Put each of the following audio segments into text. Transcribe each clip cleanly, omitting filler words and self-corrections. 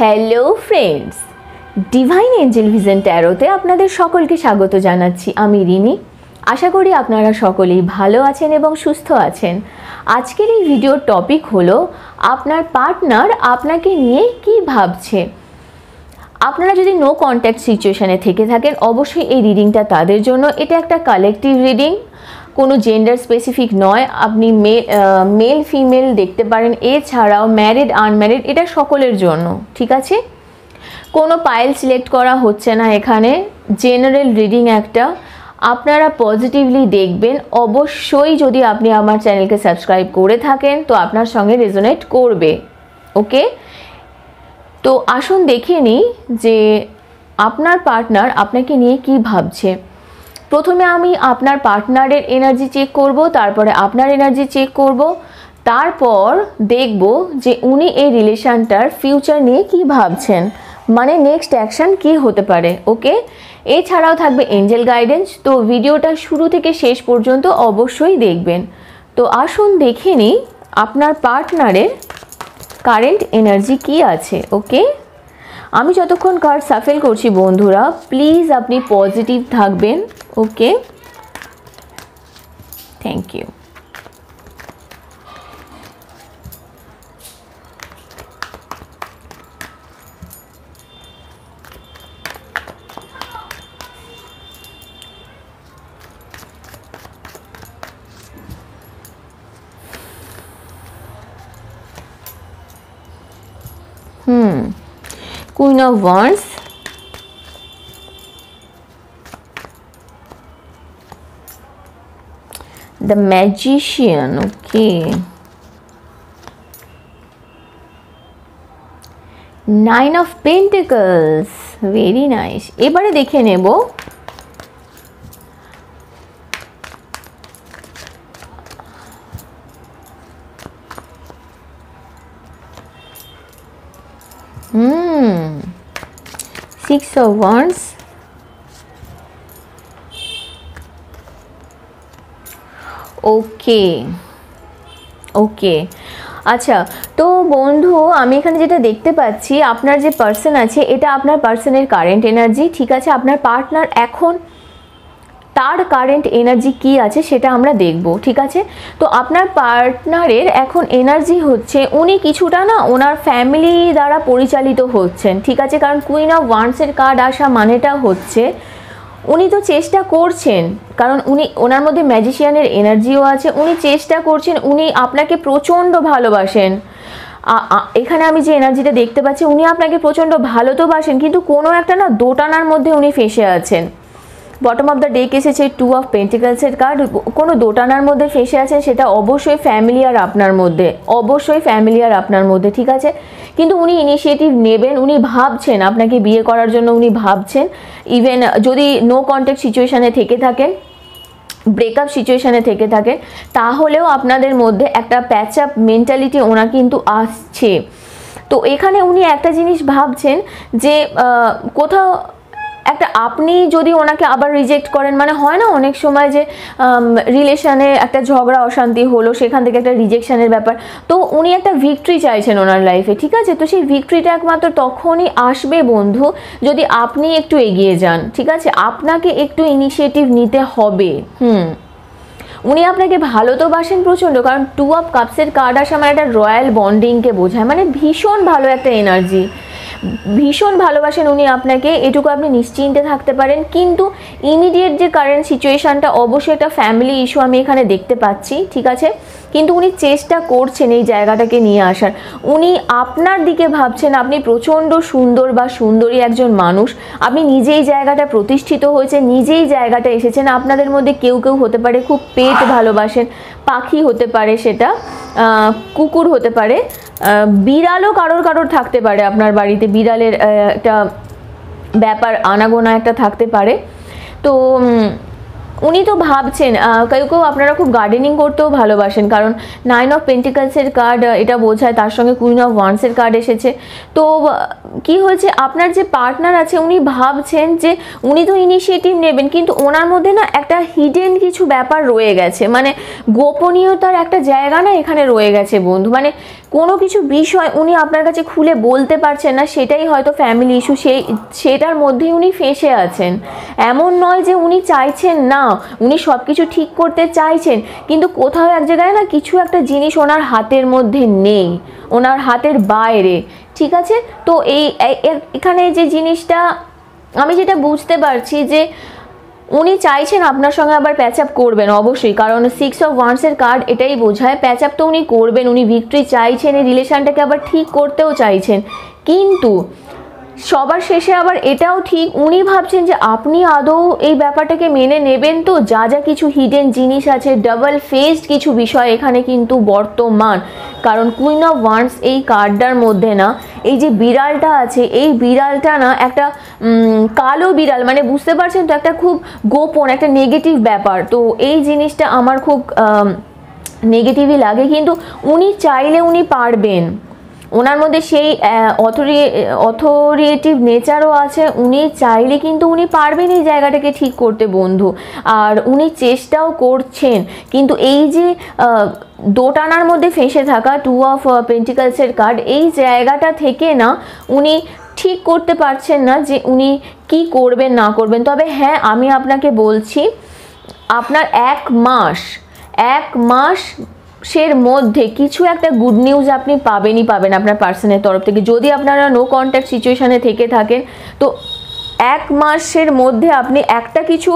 Hello friends, divine angel vision टैरोते आपनादेर सकलके स्वागत जानाচ্ছি। আমি রিনি। आशा करी आपनारा सकलेই ভালো আছেন এবং সুস্থ আছেন। আজকের এই ভিডিওর টপিক হলো আপনার পার্টনার আপনাকে নিয়ে কি ভাবছে। আপনারা যদি নো কন্ট্যাক্ট সিচুয়েশনে থেকে থাকেন অবশ্যই এই রিডিংটা তাদের জন্য। এটা একটা কালেকটিভ রিডিং, কোনো জেন্ডার স্পেসিফিক নয়। আপনি মেল ফিমেল দেখতে পারেন, এছাড়াও ম্যারিড আনম্যারিড, এটা সকলের জন্য, ঠিক আছে। কোনো পাইল সিলেক্ট করা হচ্ছে না এখানে, জেনারেল রিডিং একটা। আপনারা পজিটিভলি দেখবেন। অবশ্যই যদি আপনি আমার চ্যানেলকে সাবস্ক্রাইব করে থাকেন তো আপনার সঙ্গে রেজোনেট করবে। ওকে, তো আসুন দেখে নিই যে আপনার পার্টনার আপনাকে নিয়ে কি ভাবছে। প্রথমে আমি আপনার পার্টনারের এনার্জি চেক করব, তারপরে আপনার এনার্জি চেক করব, তারপর দেখব যে উনি এই রিলেশনটার ফিউচার নিয়ে কি ভাবছেন, মানে নেক্সট অ্যাকশন কি হতে পারে। ওকে, এছাড়াও থাকবে এঞ্জেল গাইডেন্স। তো ভিডিওটা শুরু থেকে শেষ পর্যন্ত অবশ্যই দেখবেন। তো আসুন দেখে নিই আপনার পার্টনারের কারেন্ট এনার্জি কি আছে। ওকে, আমি যতক্ষণ কার্ড সাফেল করছি বন্ধুরা প্লিজ আপনি পজিটিভ থাকবেন। Okay, thank you. Queen of Wands, the Magician, okay, Nine of Pentacles, very nice। এবারে দেখে নেব Six of Wands, ओके। আচ্ছা, তো বন্ধু আমি এখানে যেটা দেখতে পাচ্ছি আপনার যে পার্সন আছে এটা আপনার পার্সনের কারেন্ট এনার্জি, ঠিক আছে। আপনার পার্টনার এখন তার কারেন্ট এনার্জি কি আছে সেটা আমরা দেখব, ঠিক আছে। তো আপনার পার্টনারের এখন এনার্জি হচ্ছে উনি কিছুটা না ওনার ফ্যামিলি দ্বারা পরিচালিত হচ্ছেন, ঠিক আছে। কারণ কুইন অফ ওয়ান্ডসের কার্ড আসা মানেটা হচ্ছে উনি তো চেষ্টা করছেন, কারণ উনি ওনার মধ্যে ম্যাজিশিয়ানের এনার্জিও আছে। উনি চেষ্টা করছেন, উনি আপনাকে প্রচণ্ড ভালোবাসেন। এখানে আমি যে এনার্জিটা দেখতে পাচ্ছি উনি আপনাকে প্রচণ্ড ভালো তো বাসেন, কিন্তু কোনো একটা না দোটানার মধ্যে উনি ফেঁসে আছেন। বটম অফ দ্য ডেক এসেছে টু অফ পেন্টিকালসের কার্ড। কোনো দোটানার মধ্যে ফেঁসে আছেন, সেটা অবশ্যই ফ্যামিলি আর আপনার মধ্যে, ঠিক আছে। কিন্তু উনি ইনিশিয়েটিভ নেবেন, উনি ভাবছেন আপনাকে বিয়ে করার জন্য, উনি ভাবছেন। ইভেন যদি নো কন্ট্যাক্ট সিচুয়েশানে থেকে থাকেন, ব্রেকআপ সিচুয়েশানে থেকে থাকেন, তাহলেও আপনাদের মধ্যে একটা প্যাচ আপ মেন্টালিটি ওনার কিন্তু আসছে। তো এখানে উনি একটা জিনিস ভাবছেন যে কোথাও একটা আপনি যদি ওনাকে আবার রিজেক্ট করেন, মানে হয় না অনেক সময় যে রিলেশানে একটা ঝগড়া অশান্তি হলো সেখান থেকে একটা রিজেকশানের ব্যাপার, তো উনি একটা ভিক্টরি চাইছেন ওনার লাইফে, ঠিক আছে। তো সেই ভিক্টরিটা একমাত্র তখনই আসবে বন্ধু যদি আপনি একটু এগিয়ে যান, ঠিক আছে। আপনাকে একটু ইনিশিয়েটিভ নিতে হবে। উনি আপনাকে ভালো তো বাসেন প্রচণ্ড, কারণ টু অফ কাপসের কার্ড আসা মানে একটা রয়্যাল বন্ডিংকে বোঝায়, মানে ভীষণ ভালো একটা এনার্জি, ভীষণ ভালোবাসেন উনি আপনাকে, এটুকু আপনি নিশ্চিন্তে থাকতে পারেন। কিন্তু ইমিডিয়েট যে কারেন্ট সিচুয়েশানটা অবশ্যই একটা ফ্যামিলি ইস্যু আমি এখানে দেখতে পাচ্ছি, ঠিক আছে। কিন্তু উনি চেষ্টা করছেন এই জায়গাটাকে নিয়ে আসার, উনি আপনার দিকে ভাবছেন। আপনি প্রচণ্ড সুন্দর বা সুন্দরী একজন মানুষ, আপনি নিজেই জায়গাটা প্রতিষ্ঠিত হয়েছে, নিজেই জায়গাটা এসেছেন। আপনাদের মধ্যে কেউ কেউ হতে পারে খুব পেট ভালোবাসেন, পাখি হতে পারে, সেটা কুকুর হতে পারে, বিড়ালও কারোর থাকতে পারে। আপনার বাড়িতে বিড়ালের একটা ব্যাপার, আনাগোনা একটা থাকতে পারে। তো উনি তো ভাবছেন, কেউ কেউ আপনারা খুব গার্ডেনিং করতেও ভালোবাসেন, কারণ নাইন অফ পেন্টিকালসের কার্ড এটা বোঝায়, তার সঙ্গে কুইন অফ ওয়ান্ডসের কার্ড এসেছে। তো কি হয়েছে, আপনার যে পার্টনার আছে উনি ভাবছেন যে উনি তো ইনিশিয়েটিভ নেবেন, কিন্তু ওনার মধ্যে না একটা হিডেন কিছু ব্যাপার রয়ে গেছে, মানে গোপনীয়তার একটা জায়গা না এখানে রয়ে গেছে বন্ধু। মানে কোনো কিছু বিষয় উনি আপনার কাছে খুলে বলতে পারছেন না, সেটাই হয়তো ফ্যামিলি ইস্যু, সেটার মধ্যেই উনি ফেঁসে আছেন। এমন নয় যে উনি চাইছেন না, উনি সব কিছু ঠিক করতে চাইছেন, কিন্তু কোথাও এক জায়গায় না কিছু একটা জিনিস ওনার হাতের মধ্যে নেই, ওনার হাতের বাইরে, ঠিক আছে। তো এই এখানে যে জিনিসটা আমি যেটা বুঝতে পারছি যে উনি চাইছেন আপনার সঙ্গে আবার প্যাচ আপ করবেন অবশ্যই, কারণ 6 of Wands কার্ড এটাই বোঝায়। প্যাচ আপ তো উনি করবেন, উনি ভিক্টরি চাইছেন, এই রিলেশনটাকে আবার ঠিক করতেও চাইছেন, কিন্তু সবার শেষে আবার এটাও ঠিক উনি ভাবছেন যে আপনি আদৌ এই ব্যাপারটাকে মেনে নেবেন। তো যা যা কিছু হিডেন জিনিস আছে, ডাবল ফেসড কিছু বিষয় এখানে কিন্তু বর্তমান, কারণ Queen of Wands এই কার্ডটার মধ্যে না এই যে বিড়ালটা আছে, এই বিড়ালটা না একটা কালো বিড়াল, মানে বুঝতে পারছেন তো, একটা খুব গোপন একটা নেগেটিভ ব্যাপার। তো এই জিনিসটা আমার খুব নেগেটিভই লাগে, কিন্তু উনি চাইলে উনি পারবেন, ওনার মধ্যে সেই অথরিটিভ নেচারও আছে, উনি চাইলে কিন্তু উনি পারবেন এই জায়গাটাকে ঠিক করতে বন্ধু, আর উনি চেষ্টাও করছেন। কিন্তু এই যে দোটানার মধ্যে ফেঁসে থাকা Two of Pentacles কার্ড, এই জায়গাটা থেকে না উনি ঠিক করতে পারছেন না যে উনি কি করবেন না করবেন। তবে হ্যাঁ, আমি আপনাকে বলছি আপনার এক মাস সের মধ্যে কিছু একটা গুড নিউজ আপনি পাবেনই পাবেন আপনার পার্সনের তরফ থেকে। যদি আপনারা নো কন্ট্যাক্ট সিচুয়েশানে থেকে থাকেন, তো এক মাসের মধ্যে আপনি একটা কিছু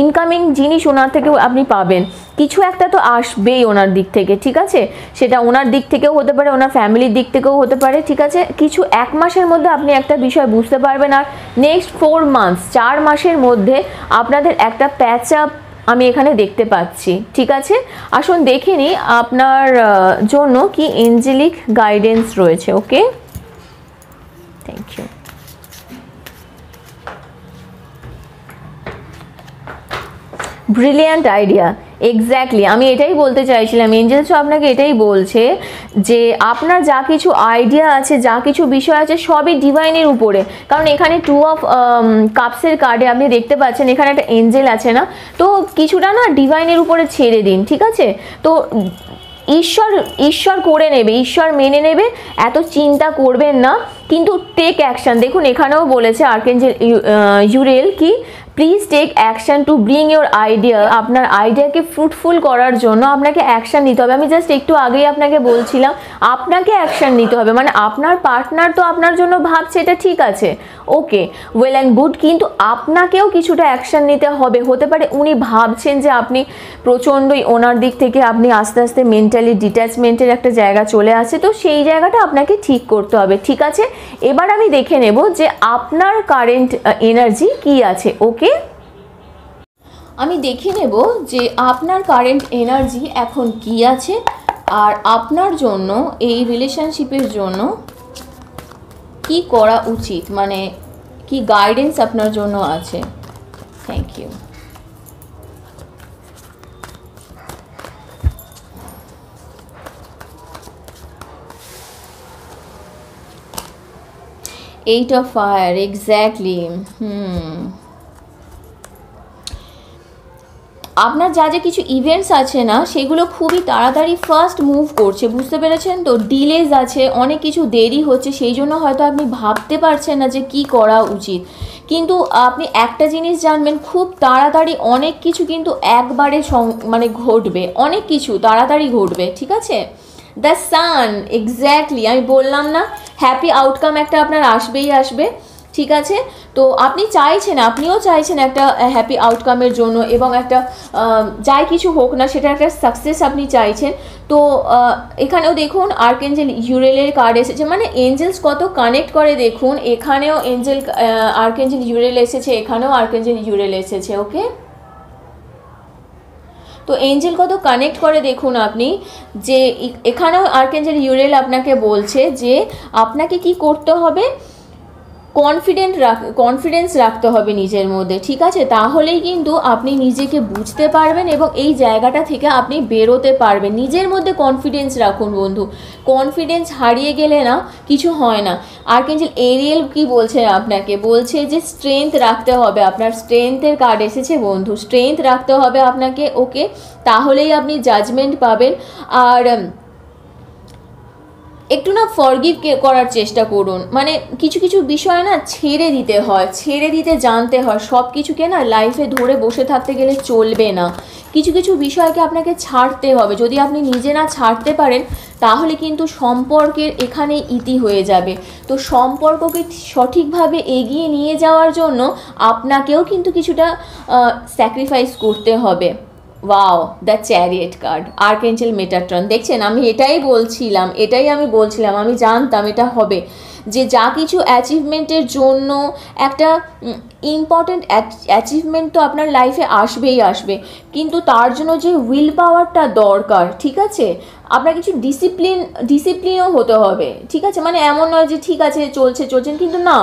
ইনকামিং জিনিস ওনার থেকেও আপনি পাবেন, কিছু একটা তো আসবেই ওনার দিক থেকে, ঠিক আছে। সেটা ওনার দিক থেকেও হতে পারে, ওনার ফ্যামিলির দিক থেকেও হতে পারে, ঠিক আছে। কিছু এক মাসের মধ্যে আপনি একটা বিষয় বুঝতে পারবেন, আর নেক্সট 4 months 4 মাসের মধ্যে আপনাদের একটা প্যাচ আপ আমি এখানে দেখতে পাচ্ছি, ঠিক আছে। আসুন দেখে নিই আপনার জন্য কি এঞ্জেলিক গাইডেন্স রয়েছে। Okay, thank you. Brilliant idea, exactly আমি এটাই বলতে চাইছিলাম। এঞ্জেলসও আপনাকে এটাই বলছে যে আপনার যা কিছু আইডিয়া আছে, যা কিছু বিষয় আছে, সবই ডিভাইনের উপরে, কারণ এখানে Two of Cups কার্ডে আপনি দেখতে পাচ্ছেন এখানে একটা এঞ্জেল আছে না, তো কিছুটা না ডিভাইনের উপরে ছেড়ে দিন, ঠিক আছে। তো ঈশ্বর করে নেবে, ঈশ্বর মেনে নেবে, এত চিন্তা করবেন না, কিন্তু টেক অ্যাকশন। দেখুন এখানেও বলেছে আর্কেঞ্জেল ইউরিয়েল কি, please take action to bring your idea. আপনার আইডিয়াকে ফ্রুটফুল করার জন্য আপনাকে অ্যাকশন নিতে হবে। আমি জাস্ট একটু আগেই আপনাকে বলছিলাম আপনাকে অ্যাকশন নিতে হবে, মানে আপনার পার্টনার তো আপনার জন্য ভাবছে, এটা ঠিক আছে, ওকে, ওয়েল অ্যান্ড গুড, কিন্তু আপনাকেও কিছুটা অ্যাকশন নিতে হবে। হতে পারে উনি ভাবছেন যে আপনি প্রচণ্ডই ওনার দিক থেকে আপনি আস্তে আস্তে মেন্টালি ডিট্যাচমেন্টের একটা জায়গা চলে আসে, তো সেই জায়গাটা আপনাকে ঠিক করতে হবে, ঠিক আছে। এবার আমি দেখে নেব যে আপনার কারেন্ট এনার্জি কি আছে। ওকে, আমি দেখে নেব যে আপনার কারেন্ট এনার্জি এখন কি আছে, আর আপনার জন্য এই রিলেশনশিপের জন্য কি করা উচিত, মানে কি গাইডেন্স আপনার জন্য আছে। Thank you. Eight of Fire, exactly. আপনার যা যা কিছু ইভেন্টস আছে না, সেগুলো খুবই তাড়াতাড়ি ফার্স্ট মুভ করছে, বুঝতে পেরেছেন তো। ডিলেজ আছে, অনেক কিছু দেরি হচ্ছে, সেই জন্য হয়তো আপনি ভাবতে পারছেন না যে কি করা উচিত। কিন্তু আপনি একটা জিনিস জানবেন, খুব তাড়াতাড়ি অনেক কিছু কিন্তু একবারে মানে ঘটবে, অনেক কিছু তাড়াতাড়ি ঘটবে, ঠিক আছে। দ্য সান, এক্স্যাক্টলি, আমি বললাম না হ্যাপি আউটকাম একটা আপনার আসবেই আসবে, ঠিক আছে। তো আপনি চাইছেন, আপনিও চাইছেন একটা হ্যাপি আউটকামের জন্য, এবং একটা যাই কিছু হোক না সেটা একটা সাকসেস আপনি চাইছেন। তো এখানেও দেখুন আর্কেঞ্জেল ইউরিয়েলের কার্ড এসেছে, মানে এঞ্জেলস কত কানেক্ট করে দেখুন। এখানেও আর্কেঞ্জেল ইউরিয়েল এসেছে, এখানেও আর্কেঞ্জেল ইউরিয়েল এসেছে, ওকে। তো এঞ্জেল কত কানেক্ট করে দেখুন আপনি, যে এখানেও আর্কেঞ্জেল ইউরিয়েল আপনাকে বলছে যে আপনাকে কি করতে হবে, কনফিডেন্স রাখতে হবে নিজের মধ্যে, ঠিক আছে। তাহলেই কিন্তু আপনি নিজেকে বুঝতে পারবেন এবং এই জায়গাটা থেকে আপনি বেরোতে পারবেন। নিজের মধ্যে কনফিডেন্স রাখুন বন্ধু, কনফিডেন্স হারিয়ে গেলে না কিছু হয় না। আর্কেঞ্জেল এরিয়েল কি বলছে আপনাকে, বলছে যে স্ট্রেংথ রাখতে হবে, আপনার স্ট্রেংথের কার্ড এসেছে বন্ধু, স্ট্রেংথ রাখতে হবে আপনাকে, ওকে। তাহলেই আপনি জাজমেন্ট পাবেন। আর একটু না ফরগিভ করার চেষ্টা করুন। মানে কিছু কিছু বিষয় না ছেড়ে দিতে হয়, ছেড়ে দিতে জানতে হয়। সব কিছুকে না লাইফে ধরে বসে থাকতে গেলে চলবে না, কিছু কিছু বিষয়কে আপনাকে ছাড়তে হবে। যদি আপনি নিজে না ছাড়তে পারেন তাহলে কিন্তু সম্পর্কের এখানে ইতি হয়ে যাবে। তো সম্পর্ককে সঠিকভাবে এগিয়ে নিয়ে যাওয়ার জন্য আপনাকেও কিন্তু কিছুটা স্যাক্রিফাইস করতে হবে। Wow, the chariot card, archangel Metatron. দেখছেন, আমি এটাই বলছিলাম, আমি জানতাম এটা হবে। যে যা কিছু অ্যাচিভমেন্টের জন্য একটা ইম্পর্ট্যান্ট অ্যাচিভমেন্ট তো আপনার লাইফে আসবেই আসবে, কিন্তু তার জন্য যে উইল পাওয়ারটা দরকার, ঠিক আছে, আপনার কিছু ডিসিপ্লিনও হতে হবে, ঠিক আছে। মানে এমন নয় যে ঠিক আছে চলছেন, কিন্তু না,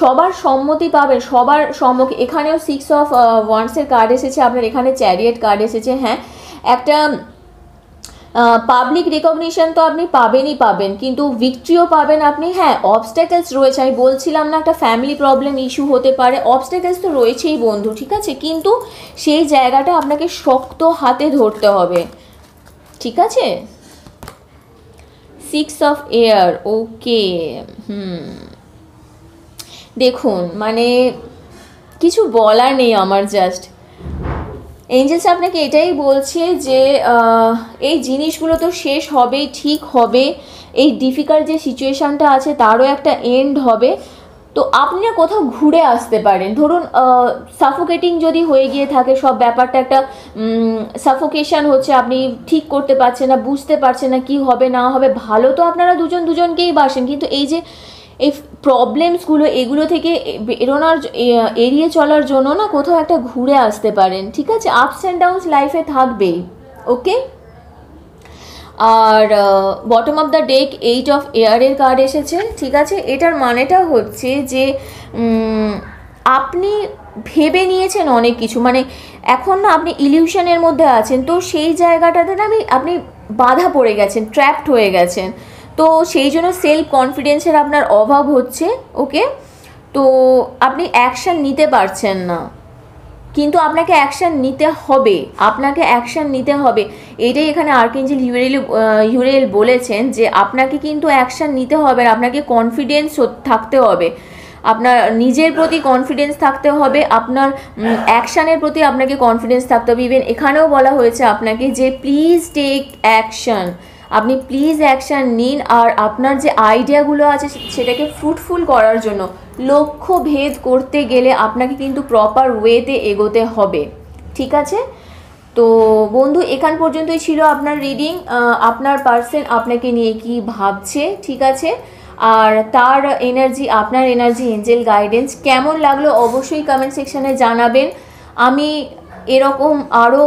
সবার সম্মতি পাবেন, সবার সম্মুখে। এখানেও সিক্স অফ ওয়ান্ডসের কার্ড এসেছে আপনার, এখানে চ্যারিয়েট কার্ড এসেছে। হ্যাঁ, একটা পাবলিক রিকগনিশন তো আপনি পাবেন, কিন্তু ভিক্টরিও পাবেন আপনি। হ্যাঁ, অবস্ট্যাকেলস রয়েছে, আমি বলছিলাম না একটা ফ্যামিলি প্রবলেম ইস্যু হতে পারে, অবস্ট্যাকেলস তো রয়েছেই বন্ধু, ঠিক আছে, কিন্তু সেই জায়গাটা আপনাকে শক্ত হাতে ধরতে হবে, ঠিক আছে। Six of air, okay. দেখুন, মানে কিছু বলার নেই আমার, জাস্ট এঞ্জেলস আপনাকে এটাই বলছে যে এই জিনিসগুলো তো শেষ হবেই, ঠিক হবে। এই ডিফিকাল্ট যে সিচুয়েশানটা আছে তারও একটা এন্ড হবে। তো আপনি না কোথাও ঘুরে আসতে পারেন। ধরুন সাফোকেটিং যদি হয়ে গিয়ে থাকে সব ব্যাপারটা, একটা সাফোকেশান হচ্ছে, আপনি ঠিক করতে পারছেন না, বুঝতে পারছেন না কি হবে না হবে। ভালো তো আপনারা দুজনকেই বাসেন, কিন্তু এই যে এই প্রবলেমসগুলো, এগুলো থেকে এড়িয়ে চলার জন্য না কোথাও একটা ঘুরে আসতে পারেন, ঠিক আছে। আপস অ্যান্ড ডাউনস লাইফে থাকবেই, ওকে। আর bottom of the deck eight of এয়ারের কার্ড এসেছে, ঠিক আছে। এটার মানেটা হচ্ছে যে আপনি ভেবে নিয়েছেন অনেক কিছু, মানে এখন না আপনি ইলিউশনের মধ্যে আছেন, তো সেই জায়গাটাতে না আপনি বাধা পড়ে গেছেন, ট্র্যাপড হয়ে গেছেন। তো সেই জন্য সেলফ কনফিডেন্সের আপনার অভাব হচ্ছে, ওকে। তো আপনি অ্যাকশান নিতে পারছেন না, কিন্তু আপনাকে অ্যাকশান নিতে হবে, এটাই এখানে আর্কএঞ্জেল ইউরিয়েল বলেছেন যে আপনাকে কিন্তু অ্যাকশান নিতে হবে, আপনাকে কনফিডেন্স থাকতে হবে, আপনার নিজের প্রতি কনফিডেন্স থাকতে হবে, আপনার অ্যাকশানের প্রতি আপনাকে কনফিডেন্স থাকতে হবে। ইভেন এখানেও বলা হয়েছে আপনাকে যে প্লিজ টেক অ্যাকশান, আপনি প্লিজ অ্যাকশান নিন। আর আপনার যে আইডিয়াগুলো আছে সেটাকে ফ্রুটফুল করার জন্য, লক্ষ্য ভেদ করতে গেলে আপনাকে কিন্তু প্রপার ওয়েতে এগোতে হবে, ঠিক আছে। তো বন্ধু, এখান পর্যন্তই ছিল আপনার রিডিং। আপনার পার্সন আপনাকে নিয়ে কি ভাবছে, ঠিক আছে, আর তার এনার্জি, আপনার এনার্জি, এঞ্জেল গাইডেন্স কেমন লাগলো অবশ্যই কমেন্ট সেকশানে জানাবেন। আমি এরকম আরও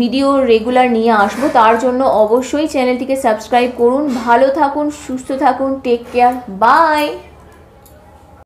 ভিডিও রেগুলার নিয়ে আসবো, তার জন্য অবশ্যই চ্যানেলটিকে সাবস্ক্রাইব করুন। ভালো থাকুন, সুস্থ থাকুন, টেক কেয়ার, বাই।